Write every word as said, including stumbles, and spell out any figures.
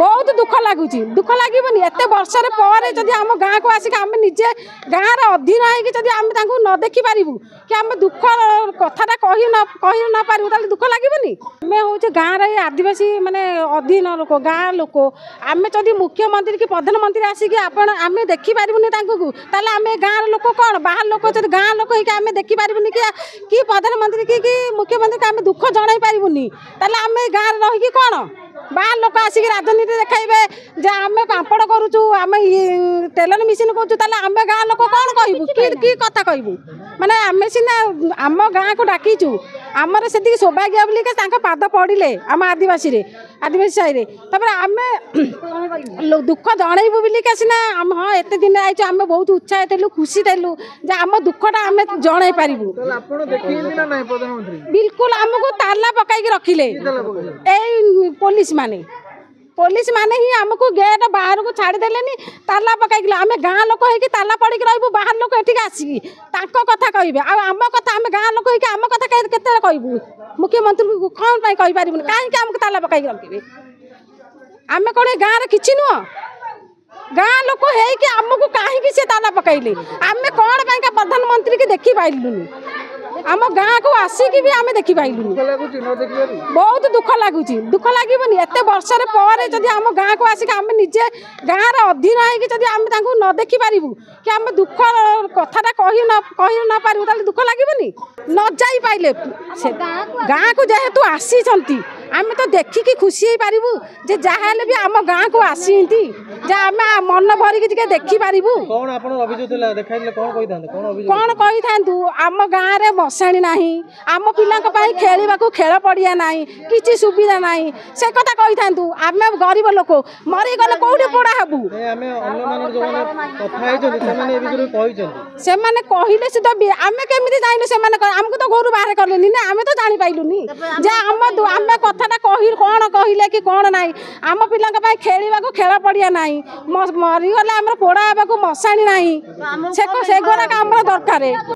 बहुत दुख लगुच दुख लगन एत वर्षर पर आम गाँव को आसिक आम निजे गाँव अधीन हो न देखिपारू कि आम दुख कथाटा कही न पारू तो दुख लगन आम हूँ गाँव आदिवासी मानने अधीन लोक गाँ लोक आम जब मुख्यमंत्री कि प्रधानमंत्री आसिक आम देखिपारूनि आम गाँव लोक कौन बाहर लोक जो गाँव लोक होमें देखिपारूनि कि प्रधानमंत्री कि मुख्यमंत्री को आम दुख जन पारूनि आम गाँव रही कौन बाहर लोक आसिक राजनीति देखाइबे जे आमे पापड़ करूचु आमे टेलर मशीन करूचु ताले आमे गाँ लोक कौन कहबू कि कि कथा कहबू माने आमे सिना आम गाँ को डाकीचु आमर से सौभाग्य बोलिके तांका पाद पड़िले आम आदिवासी रे आदिवासी साई रे तपर आमे दुख जणैबू बोलिके सिना हम हां एते दिन आइचु आमे बहुत उत्साहित हेलु खुशी हेलु जे आम दुखटा आमे जणै पारिबू ताले आपण देखिले ना नाही प्रधानमंत्री बिल्कुल हमको ताला पकाई के रखिले ए पुलिस माने पुलिस माने ही हमको गेट बाहर को छाड़ देलेनी ताला पकाई आम गाँ लोक होगी ताला पड़ी रही बाहर लोक एठी आसिक तांको कथा कहबे आम कथा आम गाँ लोक होगी आम कथा केते कहबू मुख्यमंत्री को कौन पाई कहि पारिबु काहे हमको ताला पकाई रखिबे आम कोने गाँ रे किछि नुओ गाँ लोक होगी हमको काहे से ताला पकाइले आम कौन पाई प्रधानमंत्री के देखि पाइलुनी आम गाँ को आसिक भी आम देखिपारूनि बहुत दुख लगुच दुख लगन एत वर्षर पर आम गाँव को आसिक आम निजे गाँव अधीन हो न देखिपारू कि आम दुख कथाटा कही न पारू तो दुख लगन न जाइ पाइले गाँ को जेहेतु आसी आम तो देखिकी खुशी हो पारू जे जहाँ भी आम गाँ को आसी आम मन भरिकी देखिपारू कौन कही आम गाँव में मशाणी ना आम पाई खेल खेल पड़िया ना कि सुविधा ना से कथा कही था आम गरीब लोक मरीगले कौटे पोड़ा हबू से कहले सुधा आम केमी जानू से आमको तो घर बाहर कले आम तो जानी पाइलुनि जे आम कथाटा कही कौन कहले कि कौन ना आम पाई खेल खेल पड़िया ना मरीगले आम पोड़ा मशाणी ना से गुराक आम दरकार।